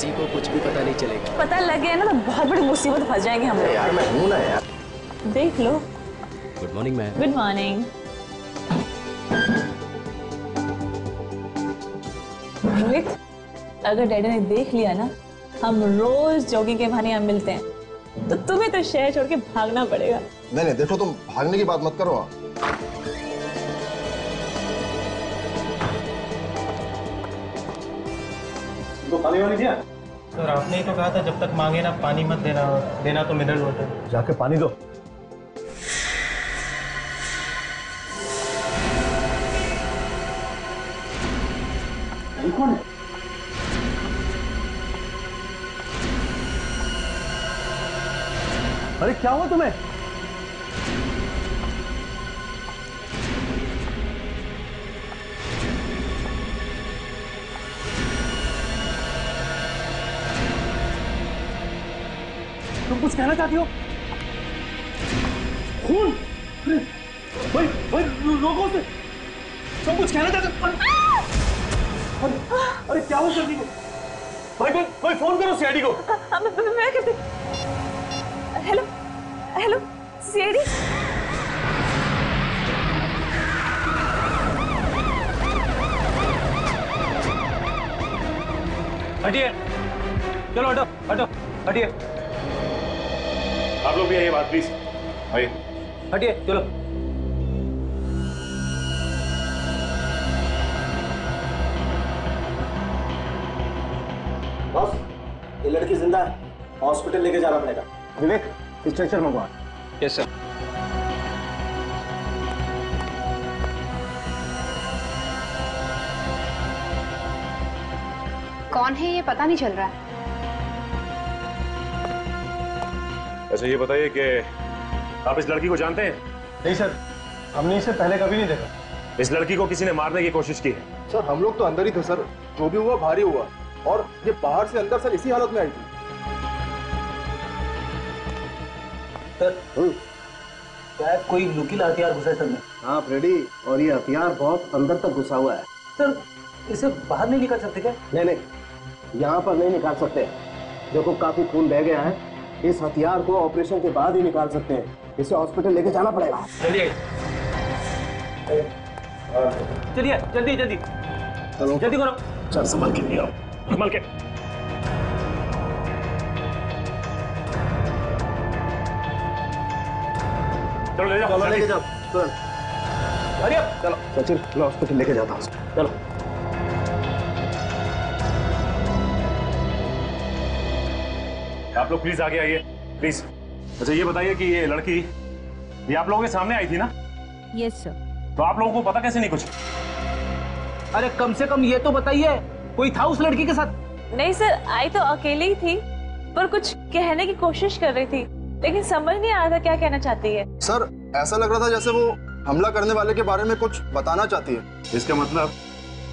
किसी को कुछ भी पता नहीं चलेगा। पता लग गया ना तो बहुत बड़ी मुसीबत फंस जाएंगे हम लोग। यार मैं हूँ ना यार। देख लो। Good morning ma'am. Good morning. Rohit, अगर डैडी ने देख लिया ना हम रोज जॉगिंग के बहाने यहाँ मिलते हैं तो तुम्हें तो शहर छोड़ के भागना पड़ेगा। नहीं नहीं देखो तुम भागने की बात मत करो। पानी वाली दिया? सर आपने ही तो कहा था जब तक मांगे ना पानी मत देना, देना तो मिनरल वाटर। जाके पानी दो। ये कौन है? अरे क्या हुआ तुम्हें? तुम कुछ कहना चाहती हो? खून! भाई भाई रोको उसे! तुम कुछ कहना चाहते हो? अरे अरे क्या हुआ जल्दी को? भाई भाई भाई फोन करो सीआईडी को। मैं कहती हेलो हेलो सीआईडी। हटिए, चलो हटो हटो हटिए। आप लोग भी आइए बात प्लीज। आइए हटिए चलो। बॉस ये लड़की जिंदा है, हॉस्पिटल लेके जाना पड़ेगा। विवेक स्ट्रेचर मंगवा। Yes sir. कौन है ये पता नहीं चल रहा है। अच्छा ये बताइए कि आप इस लड़की को जानते हैं? नहीं सर, हमने इसे पहले कभी नहीं देखा। इस लड़की को किसी ने मारने की कोशिश की है? सर हम लोग तो अंदर ही थे सर, जो भी हुआ भारी हुआ और ये बाहर से अंदर सर इसी हालत में आई थी। सर कोई नुकीला हथियार घुसा है सर में। हाँ फ्रेडी, और ये हथियार बहुत अंदर तक घुसा हुआ है सर। इसे बाहर नहीं निकाल सकते क्या? नहीं नहीं यहाँ पर नहीं निकाल सकते। देखो काफी खून बह गया है, इस हथियार को ऑपरेशन के बाद ही निकाल सकते हैं। इसे हॉस्पिटल लेके जाना पड़ेगा। चलिए चलिए जल्दी जल्दी चलो जल्दी करो। सर संभल के आओ, संभल के। ले जाओ, चलो लेके जाओ सर। अरे चलो सचिन मैं हॉस्पिटल लेके जाता हूँ। चलो आप लोग प्लीज आगे आइए प्लीज। अच्छा ये बताइए कि ये लड़की ये आप लोगों के सामने आई थी ना? Yes sir. तो आप लोगों को पता कैसे नहीं कुछ? अरे कम से कम ये तो बताइए कोई था उस लड़की के साथ? नहीं सर, आई तो अकेली ही थी पर कुछ कहने की कोशिश कर रही थी लेकिन समझ नहीं आ रहा क्या कहना चाहती है। सर ऐसा लग रहा था जैसे वो हमला करने वाले के बारे में कुछ बताना चाहती है। इसका मतलब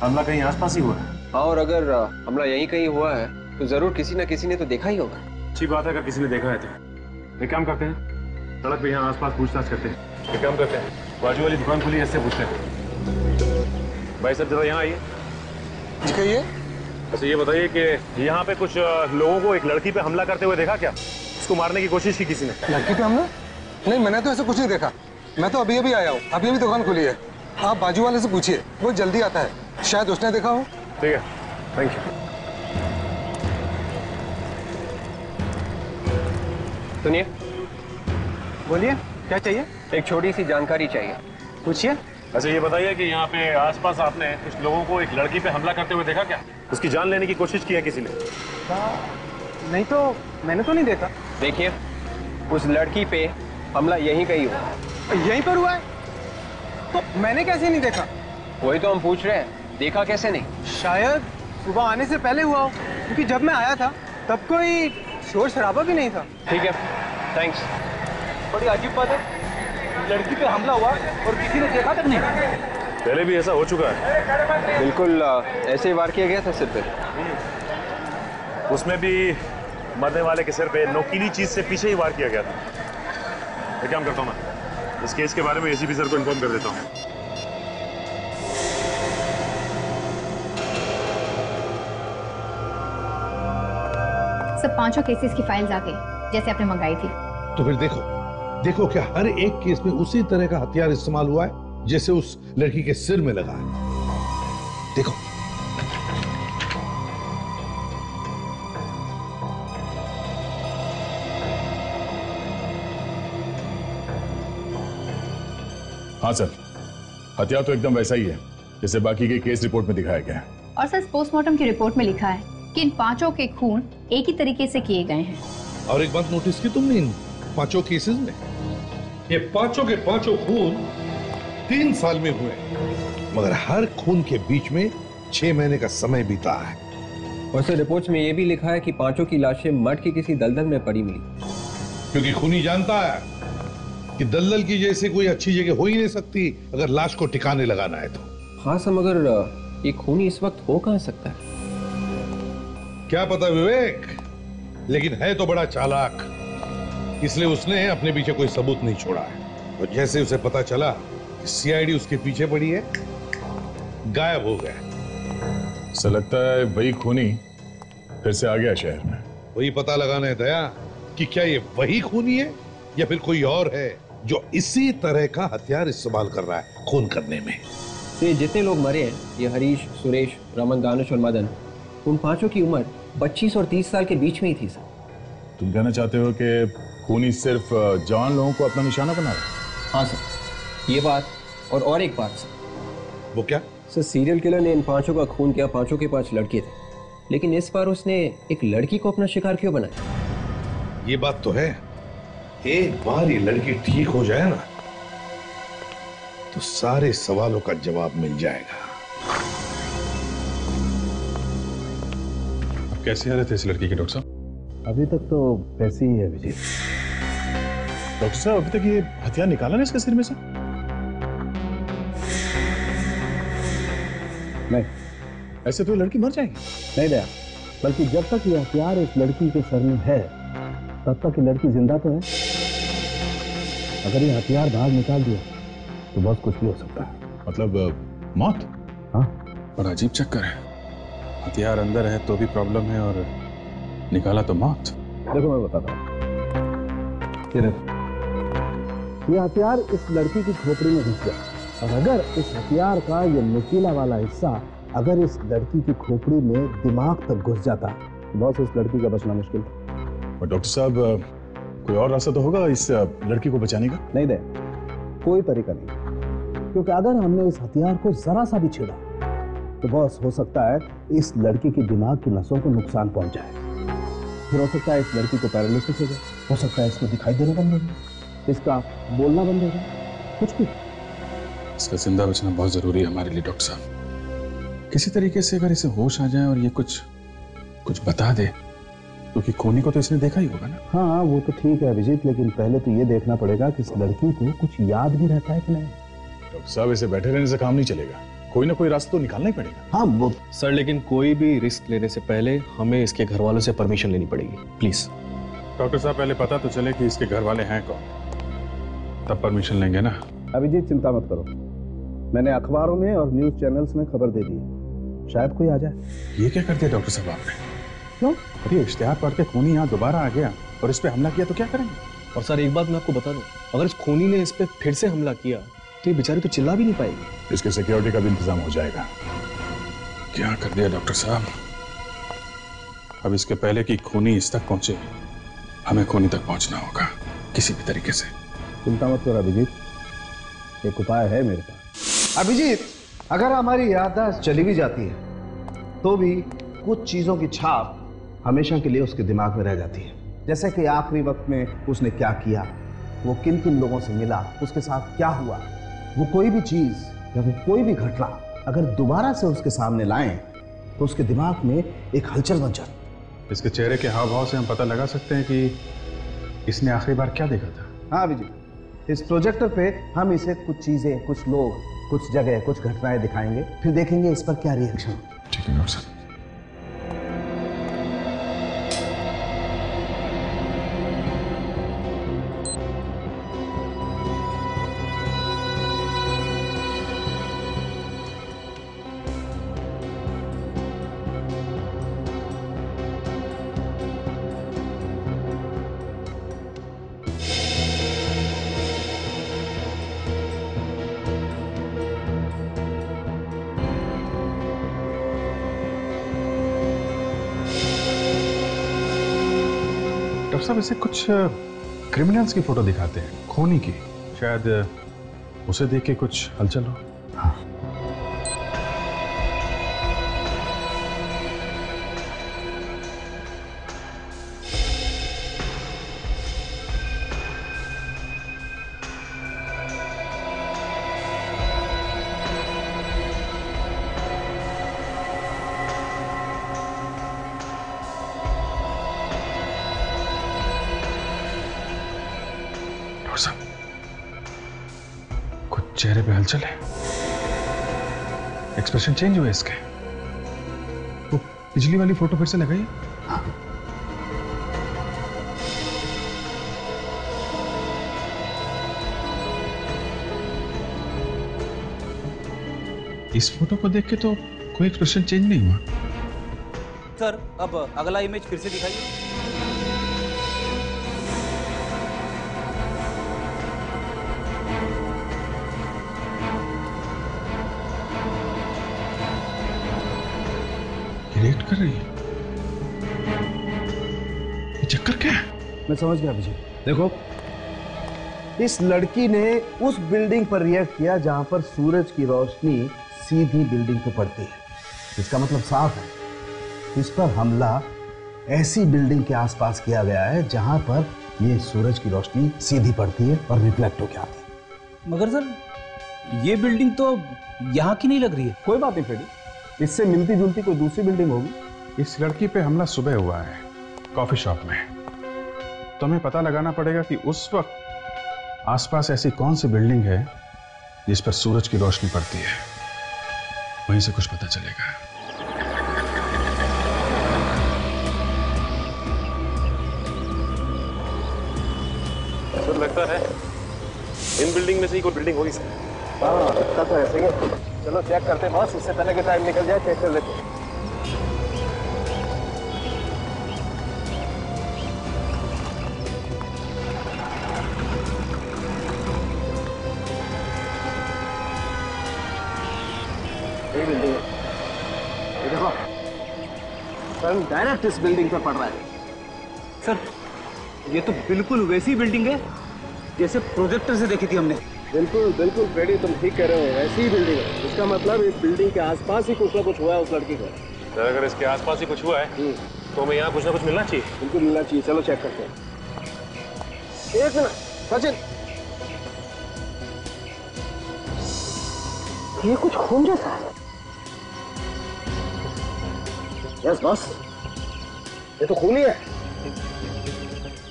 हमला कहीं आसपास ही हुआ है। और अगर हमला यहीं कहीं हुआ है तो जरूर किसी ना किसी ने तो देखा ही होगा। अच्छी बात है अगर किसी ने देखा है तो। एक काम करते हैं, सड़क पे यहाँ आसपास पूछताछ करते हैं। एक काम करते हैं, बाजू वाली दुकान खुली इससे पूछते हैं। भाई साहब जरा यहाँ आइए। ठीक है ये अच्छा ये बताइए कि यहाँ पे कुछ लोगों को एक लड़की पे हमला करते हुए देखा क्या? उसको मारने की कोशिश की किसी ने? लड़की पे हमला? नहीं मैंने तो ऐसा कुछ नहीं देखा। मैं तो अभी अभी आया हूँ, अभी अभी दुकान खुली है। आप बाजू वाले से पूछिए, वो जल्दी आता है, शायद उसने देखा हो। ठीक है थैंक यू। सुनिए बोलिए क्या चाहिए? एक छोटी सी जानकारी चाहिए। पूछिए। अच्छा ये बताइए कि यहाँ पे आसपास आपने कुछ लोगों को एक लड़की पे हमला करते हुए देखा क्या? उसकी जान लेने की कोशिश की है किसी ने? नहीं तो मैंने तो नहीं देखा। देखिए उस लड़की पे हमला यहीं कहीं हुआ। यहीं पर हुआ है तो मैंने कैसे नहीं देखा? वही तो हम पूछ रहे हैं, देखा कैसे नहीं? शायद सुबह आने से पहले हुआ हो क्योंकि जब मैं आया था तब कोई शोर शराबा भी नहीं था। ठीक है थैंक्स। बड़ी अजीब बात है, लड़की पे हमला हुआ और किसी ने देखा तक नहीं। पहले भी ऐसा हो चुका है। बिल्कुल ऐसे ही वार किया गया था सिर पर। उसमें भी मरने वाले के सिर पे नोकीली चीज से पीछे ही वार किया गया था। एक काम करता हूँ मैं इस केस के बारे में एसीपी सर को इन्फॉर्म कर देता हूँ। सब पांचों केसेस की फाइल्स आ गई जैसे आपने मंगाई थी। तो फिर देखो देखो क्या हर एक केस में उसी तरह का हथियार इस्तेमाल हुआ है जैसे उस लड़की के सिर में लगा है। देखो हाँ सर, हत्या तो एकदम वैसा ही है जैसे बाकी के केस रिपोर्ट में दिखाया गया है। और सर पोस्टमार्टम की रिपोर्ट में लिखा है कि इन पांचों के खून एक ही तरीके से किए गए हैं। और एक बात नोटिस की तुमने इन पांचों केसेस में ये पांचों के पांचों खून 3 साल में हुए, मगर हर खून के बीच में 6 महीने का समय बीता है। और सर रिपोर्ट में ये भी लिखा है कि पांचों की लाशें मठ के किसी दलदल में पड़ी मिली, क्योंकि खूनी जानता है कि दलदल की जैसे कोई अच्छी जगह हो ही नहीं सकती अगर लाश को ठिकाने लगाना है तो। हाँ सर, मगर ये खूनी इस वक्त हो कहाँ सकता है? क्या पता विवेक, लेकिन है तो बड़ा चालाक, इसलिए उसने अपने पीछे कोई सबूत नहीं छोड़ा है। और जैसे उसे पता चला कि सीआईडी उसके पीछे पड़ी है, गायब हो गया। सर लगता है वही खूनी फिर से आ गया शहर में। वही पता लगाना है दया कि क्या ये वही खूनी है या फिर कोई और है जो इसी तरह का हथियार इस्तेमाल कर रहा है खून करने में। ये जितने लोग मरे हैं, ये हरीश, सुरेश, रमन, दानिश और मदन, उन पांचों की उम्र 25 और 30 साल के बीच में ही थी सर। तुम कहना चाहते हो कि खूनी सिर्फ जवान लोगों को अपना निशाना बना रहा है? हाँ सर, ये बात और एक बात सर। वो क्या? सर सीरियल किलर ने इन पांचों का खून किया, पांचों के पांच लड़के थे, लेकिन इस बार उसने एक लड़की को अपना शिकार क्यों बनाया? ये बात तो है, एक बार ये लड़की ठीक हो जाए ना तो सारे सवालों का जवाब मिल जाएगा। अब कैसी हालत है इस लड़की की डॉक्टर साहब? अभी तक तो वैसी ही है विजय। डॉक्टर साहब अभी तक ये हथियार निकाला ना इसके सिर में से? नहीं, ऐसे तो लड़की मर जाएगी। नहीं दया, बल्कि जब तक ये हथियार इस लड़की के सर में है तब तक ये लड़की जिंदा तो है। अगर ये हथियार बाहर निकाल दिया तो बहुत कुछ भी हो सकता है। मतलब मौत? हाँ। पर अजीब चक्कर है, हथियार अंदर है तो भी प्रॉब्लम है और निकाला तो मौत। देखो मैं बताता हूँ, ये हथियार इस लड़की की खोपड़ी में घुस गया और अगर इस हथियार का ये नुकीला वाला हिस्सा अगर इस लड़की की खोपड़ी में दिमाग तक घुस जाता तो बहुत इस लड़की का बचना मुश्किल। और डॉक्टर साहब कोई और रास्ता तो होगा इस लड़की को बचाने का? नहीं दे, कोई तरीका नहीं, क्योंकि अगर हमने इस हथियार को जरा सा भी छेड़ा तो बस हो सकता है इस लड़की के दिमाग की नसों को नुकसान पहुंच जाए, फिर हो सकता है इस लड़की को पैरालिसिस हो जाए, हो सकता है इसको दिखाई देना बंद हो जाए, इसका बोलना बंद हो जाए, कुछ भी। इसका जिंदा बचना बहुत जरूरी है हमारे लिए डॉक्टर साहब। किसी तरीके से अगर इसे होश आ जाए और ये कुछ बता दे, क्योंकि खूनी को तो इसने देखा ही होगा ना। हाँ वो तो ठीक है अभिजीत, लेकिन पहले तो ये देखना पड़ेगा कि इस लड़की को कुछ याद भी रहता है कि नहीं। डॉक्टर साहब ऐसे बैठे रहने से काम नहीं चलेगा, कोई ना कोई रास्ता तो निकालना ही पड़ेगा। हाँ वो सर, लेकिन कोई भी रिस्क लेने से पहले हमें इसके घर वालों से परमिशन लेनी पड़ेगी। प्लीज डॉक्टर साहब पहले पता तो चले कि इसके घर वाले हैं कौन, तब परमिशन लेंगे ना। अभिजीत चिंता मत करो, मैंने अखबारों में और न्यूज चैनल्स में खबर दे दी, शायद कोई आ जाए। ये क्या करते हैं डॉक्टर साहब आपने? क्यों? अरे इश्तिहार पढ़ के खूनी यहाँ दोबारा आ गया और इस पे हमला किया तो क्या करेंगे? और सर एक बात मैं आपको बता दूं, अगर इस खूनी ने इस पे फिर से हमला किया तो ये बेचारी तो चिल्ला भी नहीं पाएगी। इसके सिक्योरिटी का भी इंतजाम हो जाएगा। क्या कर दिया डॉक्टर साहब, अब इसके पहले कि खूनी इस तक पहुंचे हमें खूनी तक पहुंचना होगा किसी भी तरीके से। चिंता मत करो अभिजीत, एक उपाय है मेरे पास। अभिजीत अगर हमारी याददाश्त चली भी जाती है तो भी कुछ चीजों की छाप हमेशा के लिए उसके दिमाग में रह जाती है, जैसे कि आखिरी वक्त में उसने क्या किया, वो किन किन लोगों से मिला, उसके साथ क्या हुआ। वो कोई भी चीज़ या वो कोई भी घटना अगर दोबारा से उसके सामने लाएं तो उसके दिमाग में एक हलचल मच जाती। इसके चेहरे के हाव भाव से हम पता लगा सकते हैं कि इसने आखिरी बार क्या देखा था। हाँ अभिजीत, इस प्रोजेक्टर पर हम इसे कुछ चीज़ें, कुछ लोग, कुछ जगह, कुछ घटनाएँ दिखाएंगे, फिर देखेंगे इस पर क्या रिएक्शन। ठीक है डॉक्टर, साहब इसे कुछ क्रिमिनल्स की फोटो दिखाते हैं, खूनी की, शायद उसे देख के कुछ हलचल हो। हाँ। चेहरे पे हलचल है, एक्सप्रेशन चेंज हुआ इसके। वो पिछली वाली फोटो फिर से लगाइए। हाँ। इस फोटो को देख के तो कोई एक्सप्रेशन चेंज नहीं हुआ। सर अब अगला इमेज फिर से दिखाइए। कर रही है, ये चक्कर क्या है? मैं समझ गया विजय। देखो, इस लड़की ने उस बिल्डिंग पर रिएक्ट किया जहां पर सूरज की रोशनी सीधी बिल्डिंग पे पड़ती है। इसका मतलब साफ है, इस पर हमला ऐसी बिल्डिंग के आसपास किया गया है जहां पर ये सूरज की रोशनी सीधी पड़ती है और रिफ्लेक्ट होकर आती है। मगर सर ये बिल्डिंग तो यहाँ की नहीं लग रही है। कोई बात नहीं फ्रेडी, इससे मिलती जुलती कोई दूसरी बिल्डिंग होगी। इस लड़की पे हमला सुबह हुआ है कॉफी शॉप में, तो हमें पता लगाना पड़ेगा कि उस वक्त आसपास ऐसी कौन सी बिल्डिंग है जिस पर सूरज की रोशनी पड़ती है। वहीं से कुछ पता चलेगा। सर लगता है इन बिल्डिंग में से ही कोई बिल्डिंग होगी सर। हाँ लगता तो ऐसे ही है। चलो चेक करते हैं बॉस, उससे पहले के टाइम निकल जाए। चेक कर लेते हैं। बिल्डिंग ये देखो, सर डायरेक्ट इस बिल्डिंग पर पड़ रहा है। सर ये तो बिल्कुल वैसी बिल्डिंग है जैसे प्रोजेक्टर से देखी थी हमने। बिल्कुल बिल्कुल फ्रेडी, तुम ठीक कह रहे हो, ऐसी ही बिल्डिंग है। इसका मतलब इस बिल्डिंग के आसपास ही कुछ ना कुछ हुआ है उस लड़की को। सर अगर इसके आसपास ही कुछ हुआ है तो हमें यहाँ कुछ ना कुछ मिलना चाहिए। बिल्कुल मिलना चाहिए, चलो चेक करते हैं। एक मिनट सचिन, ये कुछ खून जैसा है। यस बॉस, ये तो खून ही है।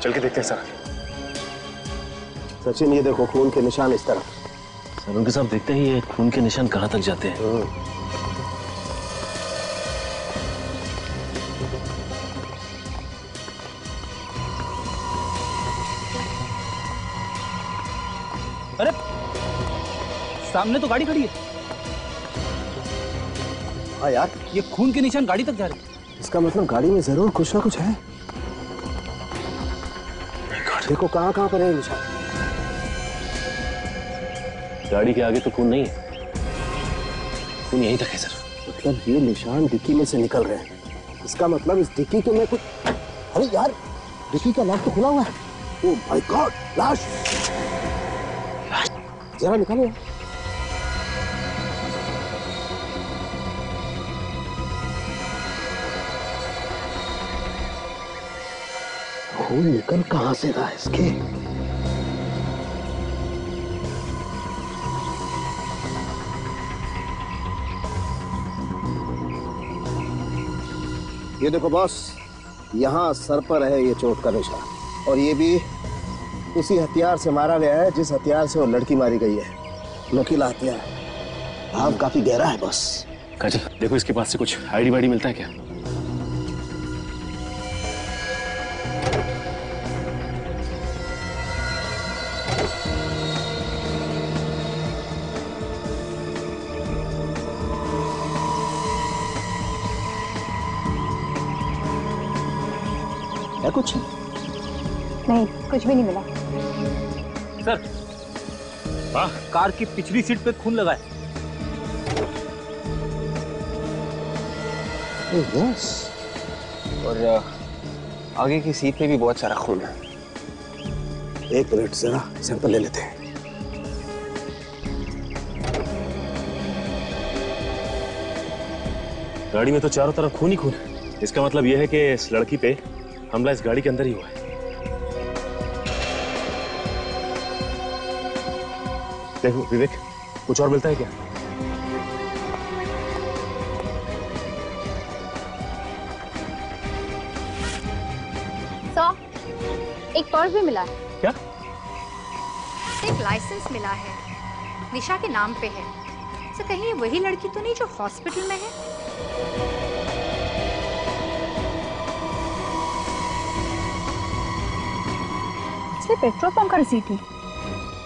चल के देखते हैं सर। सचिन ये देखो, खून के निशान इस तरफ। सर उनके साथ देखते हैं ये खून के निशान कहाँ तक जाते हैं। अरे सामने तो गाड़ी खड़ी है। हाँ यार, ये खून के निशान गाड़ी तक जा रहे हैं। इसका मतलब गाड़ी में जरूर कुछ ना कुछ है। देखो कहाँ कहाँ पर है निशान। गाड़ी के आगे तो खून नहीं है, खून यहीं तक है सर। मतलब ये निशान डिक्की में से निकल रहे हैं। इसका मतलब इस डिक्की के में कुछ। अरे यार डिक्की का लॉक तो खुला हुआ है। ओह माय गॉड, लाश। जरा निकालो यार। खून निकल कहाँ से रहा है इसके? ये देखो बॉस, यहाँ सर पर है ये चोट का निशान, और ये भी उसी हथियार से मारा गया है जिस हथियार से वो लड़की मारी गई है। नोकीला हथियार, भाव काफी गहरा है बॉस। काजल देखो, इसके पास से कुछ आईडी वाईडी मिलता है क्या? कुछ नहीं, कुछ भी नहीं मिला सर। वाह, कार की पिछली सीट पे खून लगा है। और आगे की सीट पे भी बहुत सारा खून है। एक मिनट जरा सैंपल ले लेते हैं। गाड़ी में तो चारों तरफ खून ही खून है। इसका मतलब यह है कि इस लड़की पे हमला इस गाड़ी के अंदर ही हुआ है। देखो विवेक, कुछ और मिलता है क्या? एक पर्स भी मिला है। क्या? एक लाइसेंस मिला है, निशा के नाम पे है। तो कहीं वही लड़की तो नहीं जो हॉस्पिटल में है? इसमें पेट्रोल पंप का रिसीट है।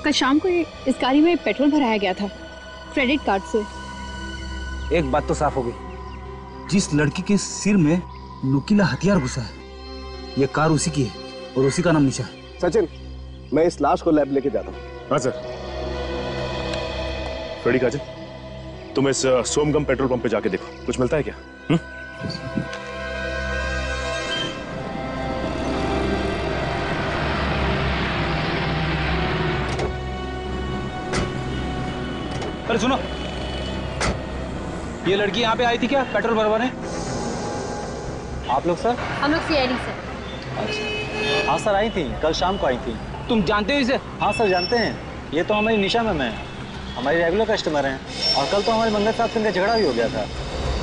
कल शाम को इस गाड़ी में पेट्रोल भराया गया था क्रेडिट कार्ड से। एक बात तो साफ हो गई, जिस लड़की के सिर में नुकीला हथियार घुसा है, ये कार उसी की है और उसी का नाम निशा। सचिन, मैं इस लाश को लैब लेके जाता हूँ। हाँ सर। फ्रेडी काजल, तुम इस सोमगम पेट्रोल पंप पे जाके देखो, कुछ मिलता है क्या? हुँ? अरे सुनो, ये लड़की यहाँ पे आई थी क्या पेट्रोल भरवाने? आप लोग सर? हम लोग सीआईडी सर। अच्छा। हाँ सर, आई थी, कल शाम को आई थी। तुम जानते हो इसे? हाँ सर जानते हैं, ये तो हमारी निशा मैम है, हमारी रेगुलर कस्टमर हैं। और कल तो हमारे मंगत साहब से झगड़ा भी हो गया था।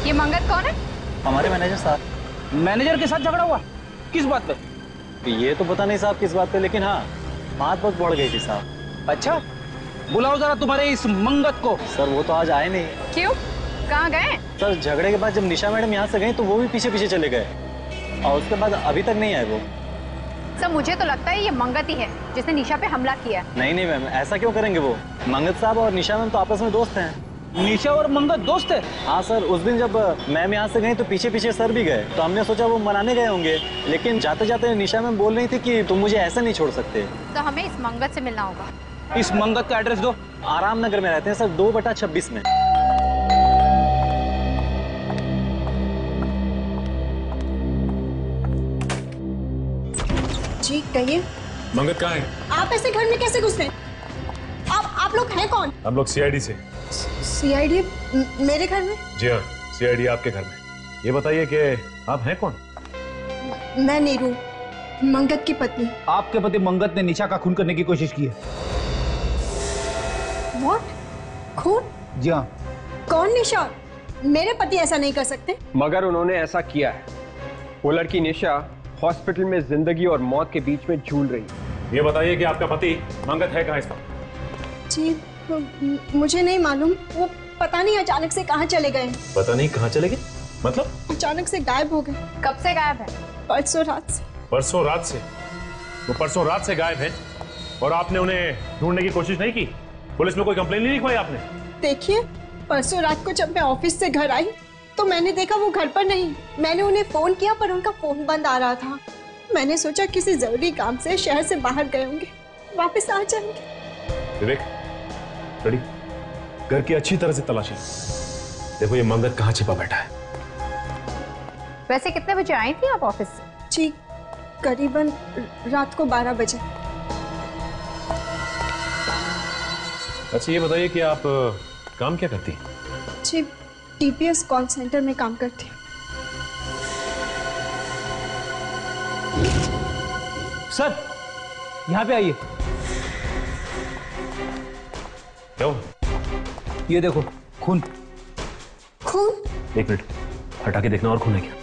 ये मंगत कौन है? हमारे मैनेजर साहब। मैनेजर के साथ झगड़ा हुआ? किस बात पे ये तो पता नहीं साहब किस बात पे, लेकिन हाँ बात बहुत बढ़ गई थी साहब। अच्छा, बुलाओ जरा तुम्हारे इस मंगत को। सर वो तो आज आए नहीं। क्यों, कहाँ गए? सर झगड़े के बाद जब निशा मैडम यहाँ से गई तो वो भी पीछे पीछे चले गए और उसके बाद अभी तक नहीं आए वो। सर मुझे तो लगता है ये मंगत ही है जिसने निशा पे हमला किया। नहीं नहीं मैम, ऐसा क्यों करेंगे वो? मंगत साहब और निशा मैम तो आपस में दोस्त हैं। निशा और मंगत दोस्त है? हाँ सर, उस दिन जब मैम यहाँ से गई तो पीछे पीछे सर भी गए, तो हमने सोचा वो मनाने गए होंगे, लेकिन जाते जाते निशा मैम बोल रही थी कि तुम मुझे ऐसे नहीं छोड़ सकते। तो हमें इस मंगत से मिलना होगा। इस मंगत का एड्रेस दो। आराम नगर में रहते हैं सर, 2/26 में। जी कहिए। मंगत कहाँ है? आप ऐसे घर में कैसे घुसते? आप लोग हैं कौन? हम लोग सीआईडी से। सीआईडी मेरे घर में? जी हाँ, सीआईडी आपके घर में। ये बताइए कि आप हैं कौन? मैं नीरू, मंगत की पत्नी। आपके पति मंगत ने निशा का खून करने की कोशिश की है। What? खून? जी हाँ। कौन? निशा? मेरे पति ऐसा नहीं कर सकते। मगर उन्होंने ऐसा किया है। वो लड़की निशा हॉस्पिटल में जिंदगी और मौत के बीच में झूल रही। ये बताइए कि आपका पति मंगत है कहाँ? इसका जी मुझे नहीं मालूम, वो पता नहीं अचानक से कहाँ चले गए। पता नहीं कहाँ चले गए मतलब? अचानक से गायब हो गए। कब से गायब है? परसों रात से। परसों रात से? वो परसों रात से गायब है और आपने उन्हें ढूंढने की कोशिश नहीं की? पुलिस में कोई कंप्लेन नहीं लिखवाई आपने? देखिए परसों रात को जब मैं ऑफिस से घर आई तो मैंने देखा वो घर पर नहीं। मैंने उन्हें फोन किया पर उनका फोन बंद आ रहा था। मैंने सोचा किसी जरूरी काम से शहर से बाहर गए होंगे, वापस आ जाएंगे। विवेक, रेडी, घर की अच्छी तरह से तलाशी। देखो ये मंगत कहाँ छिपा बैठा है। वैसे कितने बजे आई थी आप ऑफिस से? जी करीबन रात को 12 बजे। अच्छा ये बताइए कि आप काम क्या करती? जी TPS कॉल सेंटर में काम करती हूँ। सर यहाँ पे आइए। क्यों? ये देखो खून। खून? एक मिनट हटा के देखना और खून है क्या?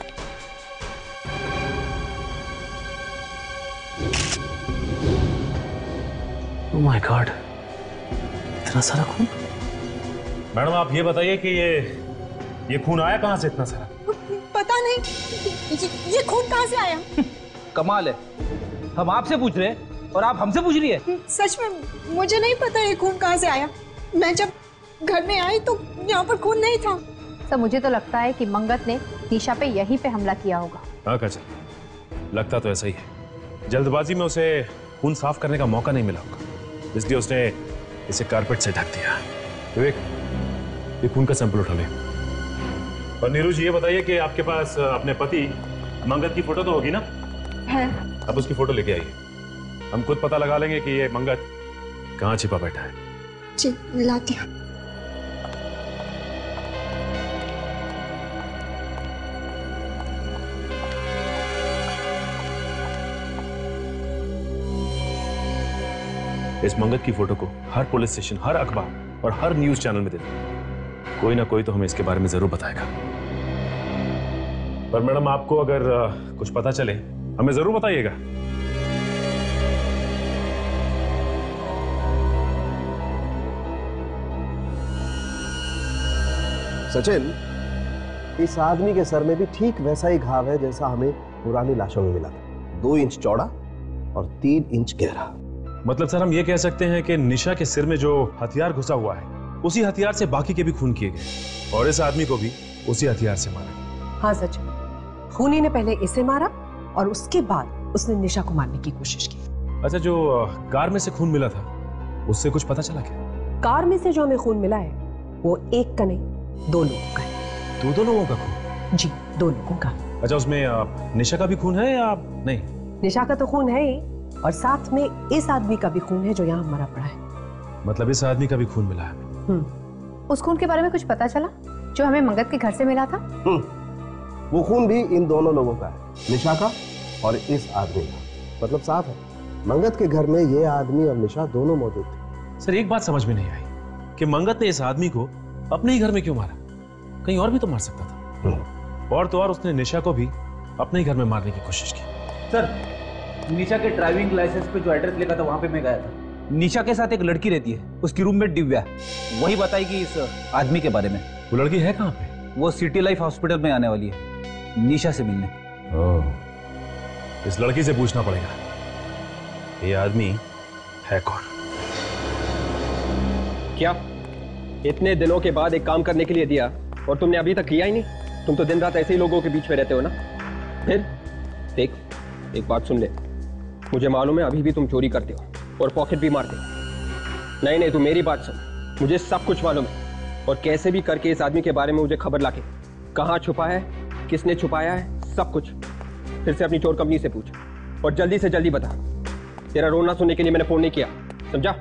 Oh my God, इतना सारा खून? मैडम आप ये बताइए कि ये खून आया कहाँ से इतना सारा? पता नहीं ये खून कहाँ से आया। कमाल है, हम आपसे पूछ रहे हैं और आप हमसे पूछ रही है। सच में मुझे नहीं पता ये खून कहाँ से आया। मैं जब घर में आई तो यहाँ पर खून नहीं था। सर मुझे तो लगता है कि मंगत ने निशा पे यहीं पे हमला किया होगा। हाँ काजल, लगता तो ऐसा ही है। जल्दबाजी में उसे खून साफ करने का मौका नहीं मिला होगा, इसलिए उसने इसे कारपेट से ढक दिया। विवेक ये खून का सैंपल उठा ले। और नीरू जी ये बताइए कि आपके पास अपने पति मंगत की फोटो तो होगी ना? है। अब उसकी फोटो लेके आइए, हम खुद पता लगा लेंगे कि ये मंगत कहाँ छिपा बैठा है। जी लाती हूँ। इस मंगत की फोटो को हर पुलिस स्टेशन, हर अखबार और हर न्यूज चैनल में दे दें। कोई ना कोई तो हमें इसके बारे में जरूर बताएगा। पर मैडम आपको अगर कुछ पता चले हमें जरूर बताइएगा। सचिन, इस आदमी के सर में भी ठीक वैसा ही घाव है जैसा हमें पुरानी लाशों में मिला था। 2 इंच चौड़ा और 3 इंच गहरा। मतलब सर हम ये कह सकते हैं कि निशा के सिर में जो हथियार घुसा हुआ है उसी हथियार से बाकी के भी खून किए गए और इस आदमी को भी उसी हथियार से मारा गया। हाँ सचिन, खूनी ने पहले इसे मारा और उसके बाद उसने निशा को मारने की कोशिश की। अच्छा, जो कार में से खून मिला था उससे कुछ पता चला क्या? कार में से जो हमें खून मिला है वो एक का नहीं 2 लोगों का है। 2 लोगों का खून? जी 2 लोगों का। अच्छा, उसमें निशा का भी खून है या नहीं? निशा का तो खून है ही और साथ में इस आदमी का भी खून है जो यहाँ मरा पड़ा है। मतलब इस आदमी का भी खून मिला है। उस खून के बारे में कुछ पता चला जो हमें मंगत के घर से मिला था? वो खून भी इन दोनों लोगों का है, निशा का और इस आदमी का। मतलब साफ है, मंगत के घर में ये आदमी और निशा दोनों मौजूद थे। सर एक बात समझ में नहीं आई कि मंगत ने इस आदमी को अपने ही घर में क्यों मारा? कहीं और भी तो मार सकता था। और तो और उसने निशा को भी अपने ही घर में मारने की कोशिश की। सर निशा के ड्राइविंग लाइसेंस पे जो एड्रेस लिखा था वहाँ पे मैं गया था। निशा के साथ एक लड़की रहती है, उसकी रूममेट दिव्या, वही बताएगी इस आदमी के बारे में। वो लड़की है कहाँ पे? वो सिटी लाइफ हॉस्पिटल में आने वाली है निशा से मिलने। ओह, इस लड़की से पूछना पड़ेगा ये आदमी है कौन। क्या इतने दिनों के बाद एक काम करने के लिए दिया और तुमने अभी तक किया ही नहीं? तुम तो दिन रात ऐसे ही लोगों के बीच में रहते हो ना। फिर देख एक बात सुन ले, मुझे मालूम है अभी भी तुम चोरी करते हो और पॉकेट भी मारते हो। नहीं नहीं तू मेरी बात सुन, मुझे सब कुछ मालूम है और कैसे भी करके इस आदमी के बारे में मुझे खबर लाके, कहाँ छुपा है, किसने छुपाया है, सब कुछ। फिर से अपनी चोर कंपनी से पूछ और जल्दी से जल्दी बता। तेरा रोना सुनने के लिए मैंने फोन नहीं किया, समझा?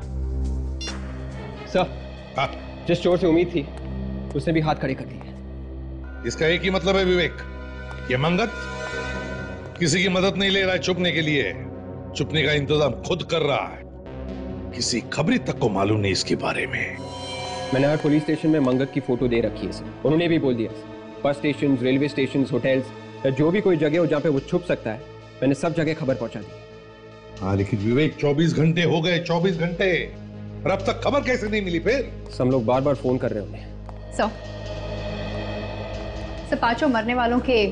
सर जिस चोर से उम्मीद थी उसने भी हाथ खड़े कर दिए। इसका एक ही मतलब है विवेक, ये मंगत किसी की मदद नहीं ले रहा है छुपने के लिए, छुपने का इंतजाम खुद कर रहा है। किसी खबरी तक को मालूम नहीं इसके बारे में। मैंने हर पुलिस स्टेशन में मंगत की फोटो दे रखी है सर, उन्होंने भी बोल दिया। Bus station, railway station, hotels या जो भी कोई जगह हो जहाँ पे वो छुप सकता है, मैंने सब जगह खबर पहुँचा दी। हाँ लेकिन विवेक 24 घंटे हो गए, 24 घंटे और अब तक खबर कैसे नहीं मिली? फिर सब लोग बार बार फोन कर रहे होंगे। सर 5 मरने वालों के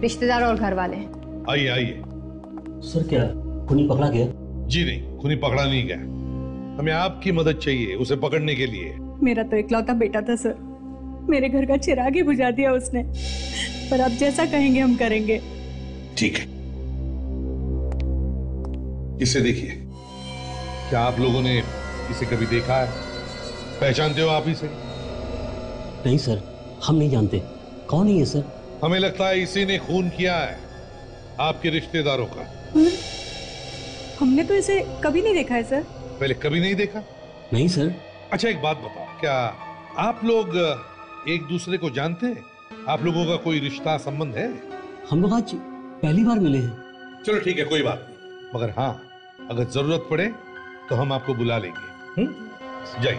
रिश्तेदार और घर वाले हैं। आइए आइए। सर क्या खूनी पकड़ा गया? जी नहीं, खूनी पकड़ा नहीं गया, हमें आपकी मदद चाहिए उसे पकड़ने के लिए। मेरा तो इकलौता बेटा था सर, मेरे घर का चिराग ही बुझा दिया उसने, पर आप जैसा कहेंगे हम करेंगे। ठीक है, इसे देखिए। क्या आप लोगों ने इसे कभी देखा है? पहचानते हो आप इसे? नहीं सर, हम नहीं जानते। कौन है ये सर? हमें लगता है इसी ने खून किया है आपके रिश्तेदारों का। हमने तो इसे कभी नहीं देखा है सर। पहले कभी नहीं देखा? नहीं सर। अच्छा एक बात बताओ, क्या आप लोग एक दूसरे को जानते हैं? आप लोगों का कोई रिश्ता संबंध है? हम लोग आज पहली बार मिले हैं। चलो ठीक है, कोई बात नहीं, मगर हाँ अगर जरूरत पड़े तो हम आपको बुला लेंगे। जाइए।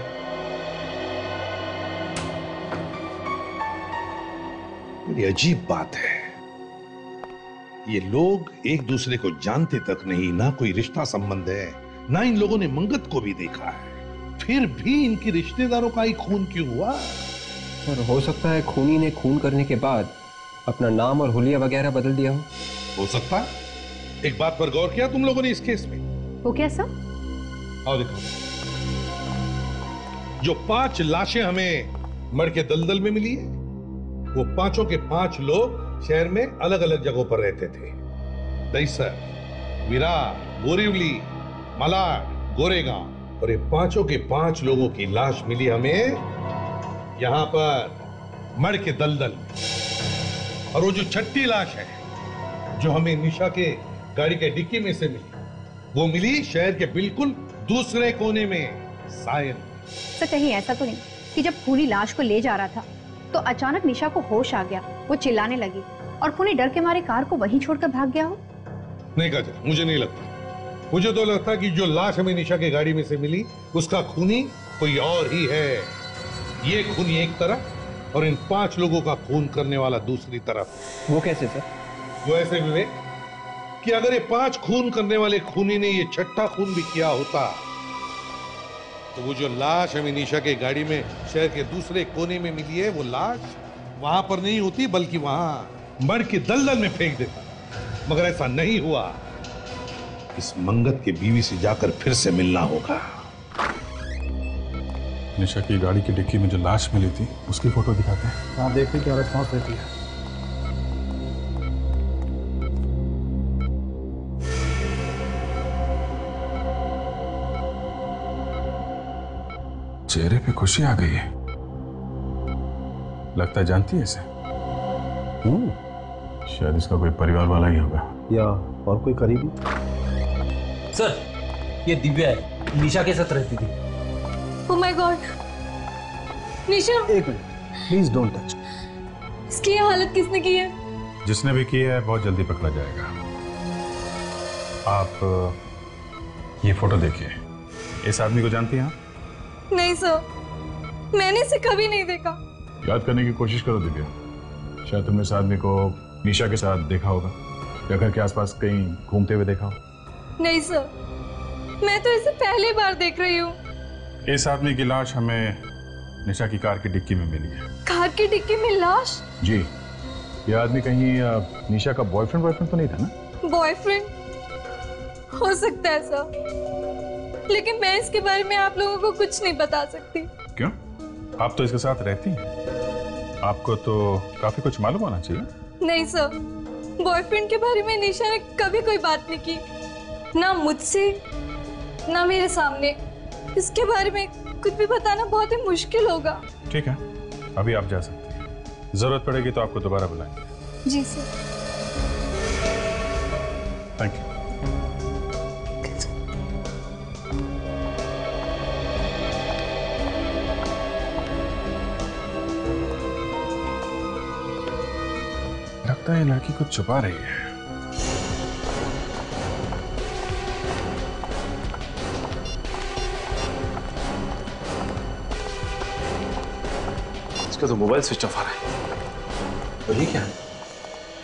ये अजीब बात है, ये लोग एक दूसरे को जानते तक नहीं, ना कोई रिश्ता संबंध है, ना इन लोगों ने मंगत को भी देखा है, फिर भी इनके रिश्तेदारों का ही खून क्यों हुआ? और हो सकता है खूनी ने खून करने के बाद अपना नाम और हुलिया वगैरह बदल दिया हो सकता है। एक बात पर गौर किया तुम लोगों ने इस केस में? वो क्या सर? और देखो जो 5 लाशें हमें मर के दलदल में मिली है, वो 5 के 5 लोग शहर में अलग अलग जगहों पर रहते थे। दईसर, विरार, बोरीवली, मलाड, गोरेगांव और ये 5 के 5 लोगों की लाश मिली हमें यहाँ पर मड़ के दलदल। और वो जो छठी लाश है जो हमें निशा के गाड़ी के डिक्की में से मिली। वो मिली शहर के बिल्कुल दूसरे कोने में, सायन। सर कहीं ऐसा तो नहीं कि जब खूनी लाश को ले जा रहा था तो अचानक निशा को होश आ गया, वो चिल्लाने लगी और खूनी डर के मारे कार को वहीं छोड़कर भाग गया हो? नहीं काजल, मुझे नहीं लगता। मुझे तो लगता कि जो लाश हमें निशा की गाड़ी में से मिली उसका खूनी कोई और ही है। ये खूनी एक तरफ और इन 5 लोगों का खून करने वाला दूसरी तरफ। वो कैसे सर? वो ऐसे विवेक कि अगर ये 5 खून करने वाले खूनी ने ये 6ठा खून भी किया होता तो वो जो लाश हमें निशा के गाड़ी में शहर के दूसरे कोने में मिली है, वो लाश वहां पर नहीं होती बल्कि वहां मर के दलदल में फेंक देता। मगर ऐसा नहीं हुआ। इस मंगत के बीवी से जाकर फिर से मिलना होगा। निशा की गाड़ी की डिक्की में जो लाश मिली थी उसकी फोटो दिखाते हैं। हाँ देखते क्या रिस्पॉन्स देती है। चेहरे पे खुशी आ गई है, लगता है जानती है इसे। शायद इसका कोई परिवार वाला ही होगा या और कोई करीबी। सर ये दिव्या है, निशा के साथ रहती थी। Oh my God, निशा। एक मिनट, प्लीज डोंट टच। इसकी हालत किसने की है? जिसने भी की है बहुत जल्दी पकड़ा जाएगा। आप ये फोटो देखिए, इस आदमी को जानती हैं? नहीं सर, मैंने इसे कभी नहीं देखा। याद करने की कोशिश करो दिव्या, शायद तुमने इस आदमी को निशा के साथ देखा होगा या घर के आसपास कहीं घूमते हुए देखा हो। नहीं सर, मैं तो इसे पहली बार देख रही हूँ। इस आदमी की लाश हमें निशा की कार की डिक्की में मिली है। कार की डिक्की में लाश? जी। यह आदमी कहीं निशा का बॉयफ्रेंड तो नहीं था ना? बॉयफ्रेंड हो सकता है सर, लेकिन मैं इसके बारे में आप लोगों को कुछ नहीं बता सकती। क्यों? आप तो इसके साथ रहती हैं, आपको तो काफी कुछ मालूम होना चाहिए। नहीं सर, बॉयफ्रेंड के बारे में निशा ने कभी कोई बात नहीं की, ना मुझसे ना मेरे सामने। इसके बारे में कुछ भी बताना बहुत ही मुश्किल होगा। ठीक है, अभी आप जा सकते हैं। जरूरत पड़ेगी तो आपको दोबारा बुलाएंगे। जी सर। Thank you. ये लड़की कुछ छुपा रही है। इसका तो मोबाइल स्विच ऑफ आ रहा है। तो ये क्या है?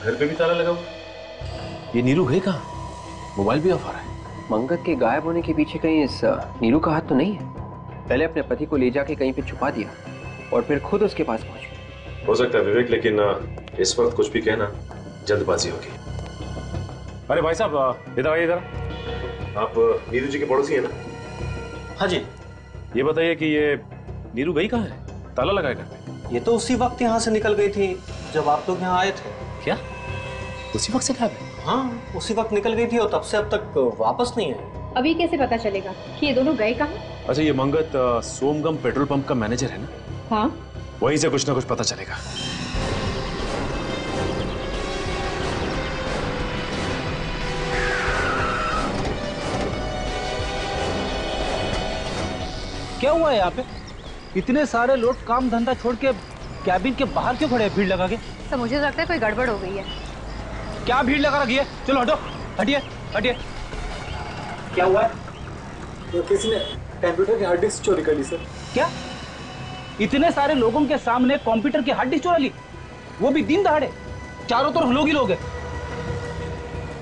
घर पे भी ताला लगा हुआ। ये नीरू है कहाँ? मोबाइल भी ऑफ आ रहा है। मंगत के गायब होने के पीछे कहीं इस नीरू का हाथ तो नहीं है? पहले अपने पति को ले जाके कहीं पे छुपा दिया और फिर खुद उसके पास पहुंच गया। हो सकता है विवेक, लेकिन इस वक्त कुछ भी कहना जल्दबाजी होगी। अरे भाई साहब इधर आइए। इधर आप नीरू जी के पड़ोसी हैं ना? हाँ जी। ये बताइए कि ये नीरू गई कहाँ है? ताला लगाया करते। ये तो उसी वक्त यहाँ से निकल गई थी जब आप लोग यहाँ आए थे। क्या उसी वक्त से गायब है? हाँ उसी वक्त निकल गई थी और तब से अब तक वापस नहीं आई। अभी कैसे पता चलेगा कि ये दोनों गए कहाँ? अच्छा ये मंगत सोमगम पेट्रोल पंप का मैनेजर है ना? हाँ, वहीं से कुछ ना कुछ पता चलेगा। क्या हुआ है यहाँ पे? इतने सारे लोग काम धंधा छोड़ के कैबिन के बाहर क्यों खड़े हैं भीड़ लगा के? तो मुझे लगता है कोई गड़बड़ हो गई है। क्या भीड़ लगा रखी है? चलो हटो, हटिए हटिए। क्या हुआ है? तो किसी ने कंप्यूटर की हार्ड डिस्क चोरी कर ली सर। क्या? इतने सारे लोगों के सामने कंप्यूटर की हार्ड डिस्क चोरी ली? वो भी दिन दहाड़े? चारों तरफ लोग ही लोग है।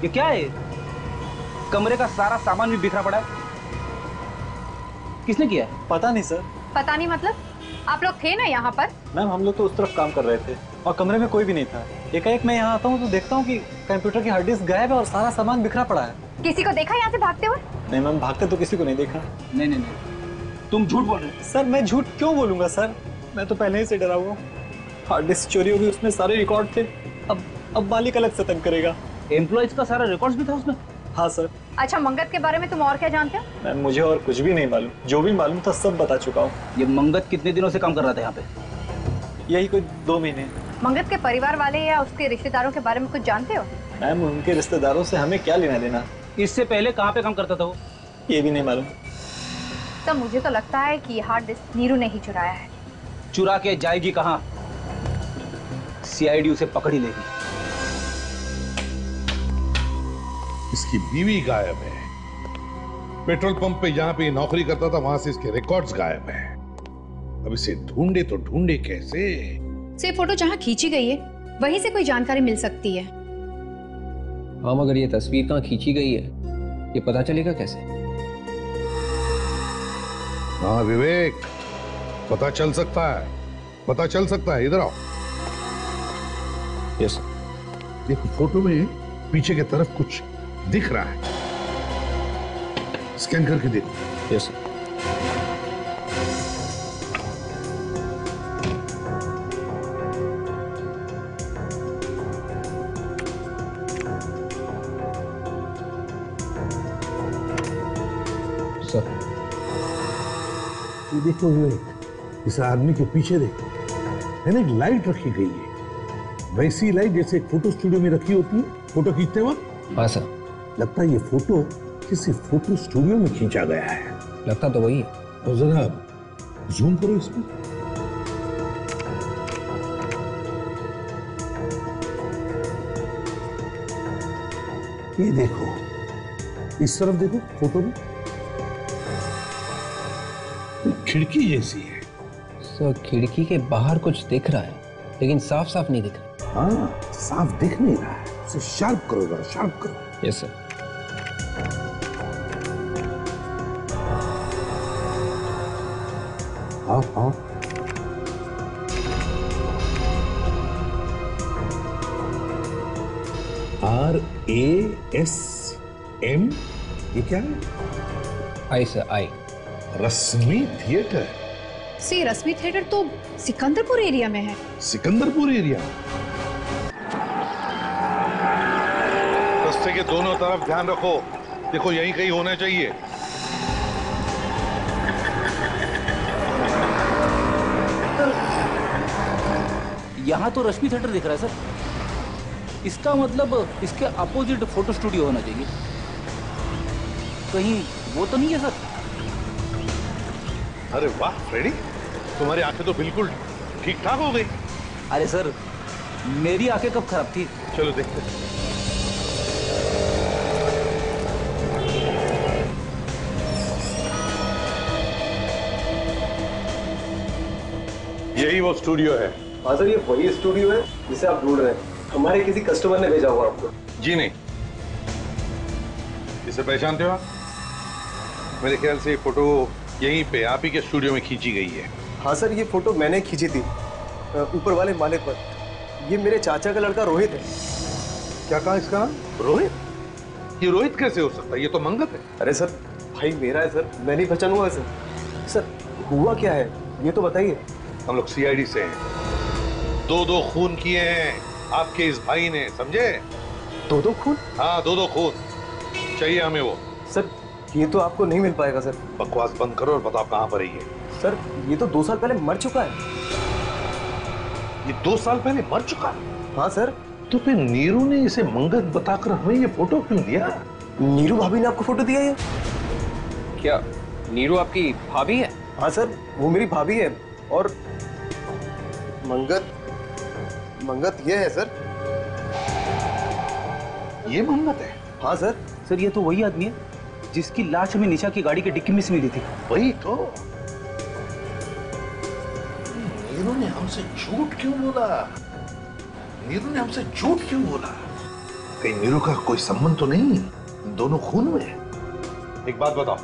ये क्या है? कमरे का सारा सामान भी बिखरा पड़ा है। किसने किया है? पता नहीं सर। पता नहीं मतलब? आप लोग थे ना यहाँ पर? मैम हम लोग तो उस तरफ काम कर रहे थे और कमरे में कोई भी नहीं था। एकाएक मैं यहाँ आता हूँ तो देखता हूँ कि कंप्यूटर की हार्ड डिस्क गायब है और सारा सामान बिखरा पड़ा है। किसी को देखा यहाँ से भागते हुए? नहीं मैम, भागते तो किसी को नहीं देखा। नहीं नहीं नहीं, तुम झूठ बोल रहे हो। सर मैं झूठ क्यों बोलूंगा सर, मैं तो पहले ही से डरा हुआ। हार्ड डिस्क चोरी होगी, उसमें सारे रिकॉर्ड थे। अब मालिक अलग से तंग करेगा। एम्प्लॉइज का सारा रिकॉर्ड भी था उसमें? हाँ सर। अच्छा मंगत के बारे में तुम और क्या जानते हो? मैम मुझे और कुछ भी नहीं मालूम, जो भी मालूम था सब बता चुका हूँ। ये मंगत कितने दिनों से काम कर रहा था यहाँ पे? यही कोई 2 महीने। मंगत के परिवार वाले या उसके रिश्तेदारों के बारे में कुछ जानते हो? मैम उनके रिश्तेदारों से हमें क्या लेना देना। इससे पहले कहाँ पे काम करता था वो? ये भी नहीं मालूम। तब मुझे तो लगता है कि हार्ड डिस्क नीरू ने ही चुराया है। चुरा के जाएगी कहाँ? CID उसे पकड़ ही लेगी। इसकी बीवी गायब है। पेट्रोल पंप पे जहाँ पे नौकरी करता था वहाँ से इसके रिकॉर्ड्स गायब हैं। अब इसे ढूंढे तो ढूंढे कैसे? से फोटो जहाँ खींची गई है वहीं से कोई जानकारी मिल सकती है। हाँ मगर ये तस्वीर कहाँ खींची गई है ये पता चलेगा कैसे? हाँ विवेक पता चल सकता है, पता चल सकता है। इधर आओ। Yes sir. एक फोटो में पीछे की तरफ कुछ दिख रहा है, स्कैन करके देखो। Yes sir. देखो विवेक, इस आदमी के पीछे देखो, है ना, एक लाइट रखी गई है, वैसी लाइट जैसे एक फोटो स्टूडियो में रखी होती है फोटो खींचते वक्त। हाँ सर। लगता है ये फोटो किसी फोटो स्टूडियो में खींचा गया है। लगता तो वही है। और जरा जूम करो इस पर। ये देखो, इस तरफ देखो फोटो में खिड़की जैसी है। सर खिड़की के बाहर कुछ दिख रहा है लेकिन साफ साफ नहीं दिख रहा। हाँ साफ दिख नहीं रहा है। इसे शार्प करो जरा, शार्प करो। Yes sir. हाँ RASM ये क्या है? I sir, I. Rashmi theatre. C Rashmi theatre तो सिकंदरपुर एरिया में है। सिकंदरपुर एरिया। रास्ते के दोनों तरफ ध्यान रखो, देखो यहीं कहीं होना चाहिए। यहाँ तो रश्मि थिएटर दिख रहा है सर। इसका मतलब इसके अपोजिट फोटो स्टूडियो होना चाहिए। कहीं वो तो नहीं है सर? अरे वाह फ्रेडी, तुम्हारी आंखें तो बिल्कुल ठीक ठाक हो गई। अरे सर मेरी आंखें कब खराब थी। चलो देखते हैं। यही वो स्टूडियो है। हाँ सर ये वही स्टूडियो है जिसे आप ढूंढ रहे हैं। हमारे किसी कस्टमर ने भेजा हुआ आपको। जी नहीं। इसे पहचानते हो आप? मेरे ख्याल से ये फोटो यहीं पे आप ही के स्टूडियो में खींची गई है। हाँ सर ये फोटो मैंने खींची थी ऊपर वाले माले पर। ये मेरे चाचा का लड़का रोहित है। क्या कहा इसका? रोहित? ये रोहित कैसे हो सकता है? ये तो मंगत है। अरे सर भाई मेरा है सर, मैं नहीं पहचानूंगा सर। सर हुआ क्या है ये तो बताइए। हम लोग CID से हैं। 2-2 खून किए हैं आपके इस भाई ने, समझे? 2-2 खून? हाँ 2-2 खून चाहिए हमें। वो सर ये तो आपको नहीं मिल पाएगा सर। बकवास बंद करो और बताओ कहाँ पर है ये? सर ये तो 2 साल पहले मर चुका है। ये 2 साल पहले मर चुका है? हाँ सर। तो फिर नीरू ने इसे मंगत बताकर हमें ये फोटो क्यों दिया? नीरू भाभी ने आपको फोटो दिया ये? क्या नीरू आपकी भाभी है? हाँ सर वो मेरी भाभी है। और मंगत, मंगत ये है सर। ये मंगत है? हाँ सर। सर ये तो वही आदमी है जिसकी लाश हमें निशा की गाड़ी के डिक्की में से मिली थी। वही तो। नीरू ने हमसे झूठ क्यों बोला? नीरू ने हमसे झूठ क्यों बोला? कहीं नीरू का कोई संबंध तो नहीं दोनों खून में? एक बात बताओ,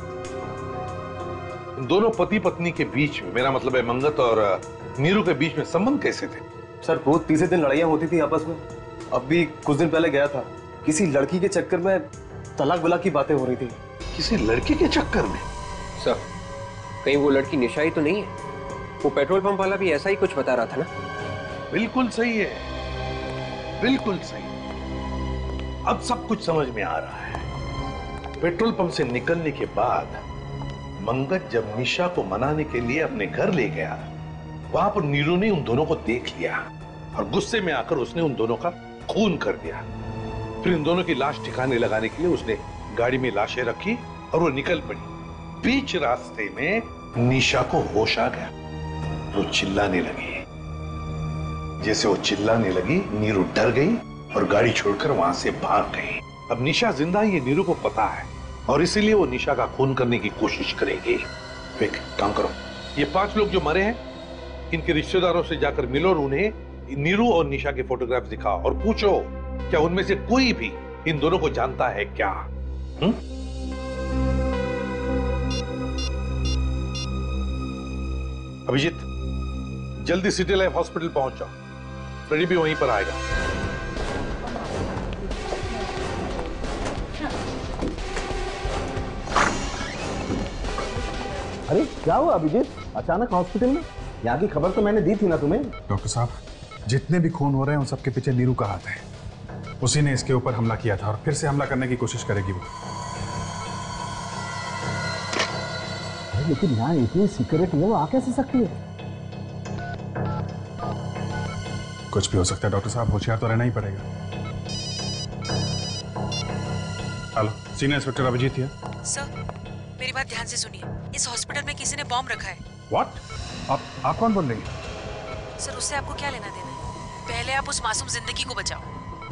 इन दोनों पति पत्नी के बीच में, मेरा मतलब है मंगत और नीरू के बीच में, संबंध कैसे थे? सर रोज तीसरे दिन लड़ाइयां होती थी आपस में। अब भी कुछ दिन पहले गया था, किसी लड़की के चक्कर में तलाक बुला की बातें हो रही थी। किसी लड़की के चक्कर में? सर कहीं वो लड़की निशा ही तो नहीं है? वो पेट्रोल पंप वाला भी ऐसा ही कुछ बता रहा था ना। बिल्कुल सही है, बिल्कुल सही। अब सब कुछ समझ में आ रहा है। पेट्रोल पंप से निकलने के बाद मंगत जब निशा को मनाने के लिए अपने घर ले गया, वहां पर नीरू ने उन दोनों को देख लिया और गुस्से में आकर उसने उन दोनों का खून कर दिया। फिर इन दोनों की लाश ठिकाने लगाने के लिए उसने गाड़ी में लाशें रखी और वो निकल पड़ी। बीच रास्ते में निशा को होश आ गया, वो चिल्लाने लगी। जैसे वो चिल्लाने लगी नीरू डर गई और गाड़ी छोड़कर वहां से भाग गई। अब निशा जिंदा है ये नीरू को पता है और इसीलिए वो निशा का खून करने की कोशिश करेगी। एक काम करो, ये 5 लोग जो मरे हैं इनके रिश्तेदारों से जाकर मिलो और उन्हें नीरू और निशा के फोटोग्राफ दिखाओ और पूछो क्या उनमें से कोई भी इन दोनों को जानता है क्या। हुँ? अभिजीत जल्दी सिटी लाइफ हॉस्पिटल पहुंच जाओ, फ्रेडी भी वहीं पर आएगा। अरे क्या हुआ अभिजीत अचानक हॉस्पिटल में? यहाँ की खबर तो मैंने दी थी ना तुम्हें। डॉक्टर साहब जितने भी खून हो रहे हैं उन सबके पीछे नीरू का हाथ है, उसी ने इसके ऊपर हमला किया था और फिर से हमला करने की कोशिश करेगी वो। लेकिन यहाँ इतनी सिक्योरिटी है, वो आ कैसे सकती है? कुछ भी हो सकता है डॉक्टर साहब, होशियार तो रहना ही पड़ेगा। हेलो सीनियर इंस्पेक्टर अभिजीत है सर, मेरी बात ध्यान से सुनिए। इस हॉस्पिटल में किसी ने बॉम्ब रखा है। What? आप कौन बोल रही हैं? सर उससे आपको क्या लेना देना है, पहले आप उस मासूम जिंदगी को बचाओ।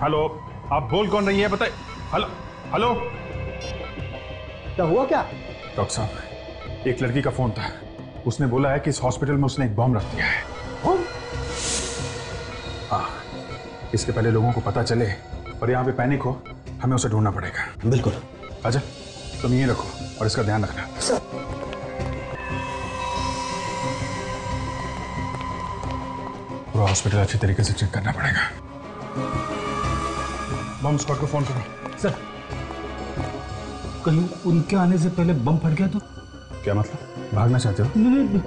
हेलो आप बोल कौन रही हैं बताइए। हेलो हेलो क्या हुआ? क्या डॉक्टर साहब एक लड़की का फोन था, उसने बोला है कि इस हॉस्पिटल में उसने एक बॉम्ब रख दिया है। हाँ इसके पहले लोगों को पता चले और यहाँ पे पैनिक हो, हमें उसे ढूंढना पड़ेगा। बिल्कुल अच्छा तुम ये रखो और इसका ध्यान रखना। पूरा हॉस्पिटल अच्छी तरीके से चेक करना पड़ेगा। बम स्क्वाड को फोन करो। सर कहीं उनके आने से पहले बम फट गया तो? क्या मतलब भागना चाहते हो? नहीं।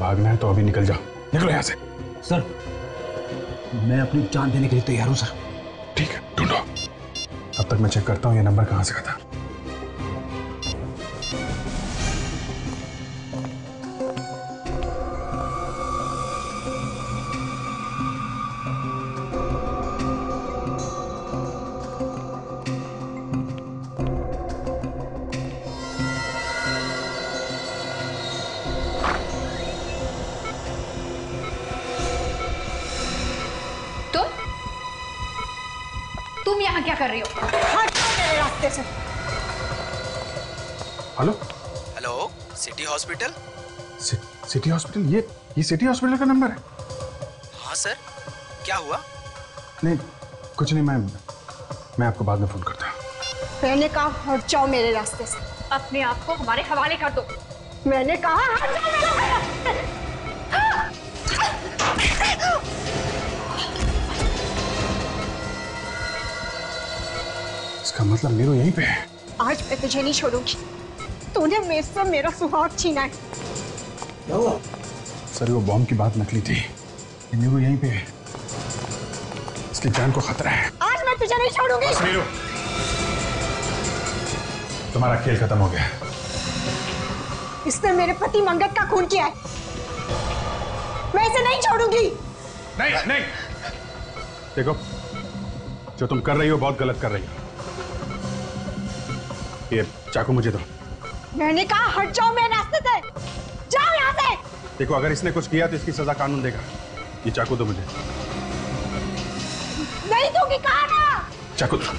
भागना है तो अभी निकल जाओ, निकलो यहाँ से। सर मैं अपनी जान देने के लिए तैयार हूँ सर। ठीक है ढूंढो, अब तक मैं चेक करता हूँ ये नंबर कहाँ से का था। क्या कर रही हो? मेरे रास्ते से। Hello hello city hospital. City hospital ये सिटी हॉस्पिटल का नंबर है? हाँ सर क्या हुआ? नहीं कुछ नहीं, मैं आपको बाद में फोन करता हूँ। मैंने कहा हट जाओ मेरे रास्ते से, अपने आप को हमारे हवाले कर दो। मैंने कहा हट जाओ मेरे रास्ते से। मतलब नीरू यहीं पे है। आज मैं तुझे नहीं छोड़ूंगी, तूने मुझसे मेरा सुहाग छीना है। क्या हुआ? सर वो बॉम्ब की बात नकली थी, नीरू यहीं पे है, इसकी जान को खतरा है। आज मैं तुझे नहीं छोड़ूंगी। बस नीरू तुम्हारा खेल खत्म हो गया। इसने मेरे पति मंगत का खून किया है, मैं इसे नहीं छोड़ूंगी। नहीं नहीं देखो जो तुम कर रही हो बहुत गलत कर रही हो। ये चाकू मुझे दो। मैंने कहा हट जाओ मेरे रास्ते से, जाओ यहाँ से। देखो अगर इसने कुछ किया तो इसकी सजा कानून देगा। ये चाकू दो मुझे। नहीं दूंगी कहा ना। चाकू दो।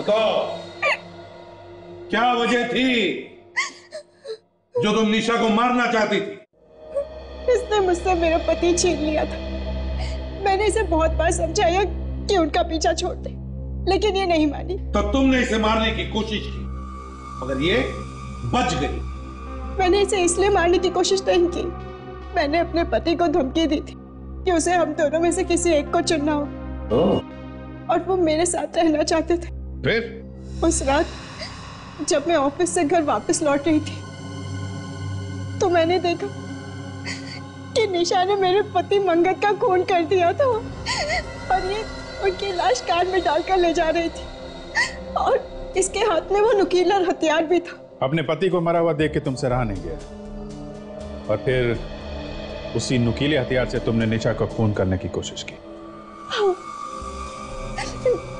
बताओ क्या वजह थी जो तुम निशा को मारना चाहती थी? इसने मुझसे मेरा पति छीन लिया था, मैंने इसे बहुत बार समझाया कि उनका पीछा छोड़ दे, लेकिन ये नहीं मानी। तो तुमने इसे मारने की कोशिश की मगर ये बच गई। मैंने इसे इसलिए मारने की कोशिश नहीं की, मैंने अपने पति को धमकी दी थी कि उसे हम दोनों में से किसी एक को चुनना हो। और वो मेरे साथ रहना चाहते थे। फिर उस रात जब मैं ऑफिस से घर वापस लौट रही थी तो मैंने देखा कि निशा ने मेरे पति मंगत का खून कर दिया था और ये उनकी लाश कार में डालकर ले जा रही थी और इसके हाथ में वो नुकीला हथियार भी था। अपने पति को मरा हुआ देख के तुमसे रहा नहीं गया और फिर उसी नुकीले हथियार से तुमने निशा का खून करने की कोशिश की। हाँ।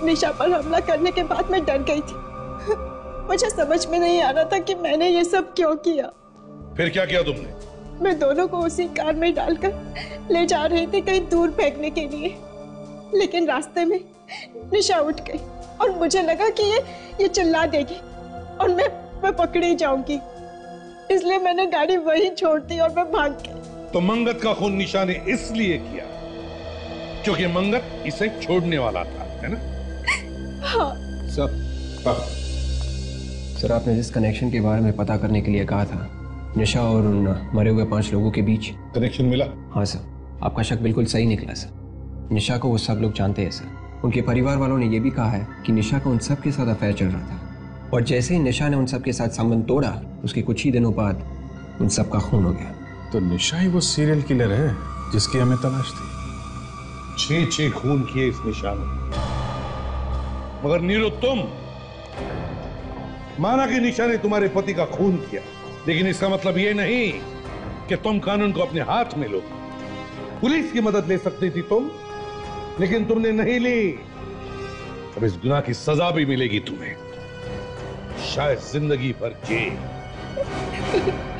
निशा पर हमला करने के बाद मैं डर गई थी। मुझे समझ में नहीं आ रहा था कि मैंने ये सब क्यों किया। फिर क्या किया तुमने? मैं दोनों को उसी कार में डालकर ले जा रही थी कहीं दूर फेंकने के लिए, लेकिन रास्ते में निशा उठ गई और मुझे लगा कि ये चिल्ला देगी और मैं पकड़ी जाऊंगी, इसलिए मैंने गाड़ी वहीं छोड़ दी और मैं भाग गई। तो मंगत का खून निशा ने इसलिए किया क्योंकि मंगत इसे छोड़ने वाला था, है ना? हाँ। सर आपने जिस कनेक्शन के बारे में पता करने के लिए कहा था निशा और मरे हुए 5 लोगों के बीच, कनेक्शन मिला? हाँ सर, आपका शक बिल्कुल सही निकला सर। निशा को वो सब लोग जानते हैं सर। उनके परिवार वालों ने ये भी कहा है कि निशा का उन सब के साथ अफेयर चल रहा था और जैसे ही निशा ने उन सब के साथ संबंध तोड़ा उसके कुछ ही दिनों बाद उन सब का खून हो गया। तो निशा ही वो सीरियल किलर है जिसकी हमें तलाश थी। 6 खून किए इस निशा ने। मगर नीरू, तुम माना कि निशा ने तुम्हारे पति का खून किया, लेकिन इसका मतलब यह नहीं कि तुम कानून को अपने हाथ में लो। पुलिस की मदद ले सकती थी तुम, लेकिन तुमने नहीं ली। अब इस गुनाह की सजा भी मिलेगी तुम्हें, शायद जिंदगी भर जेल।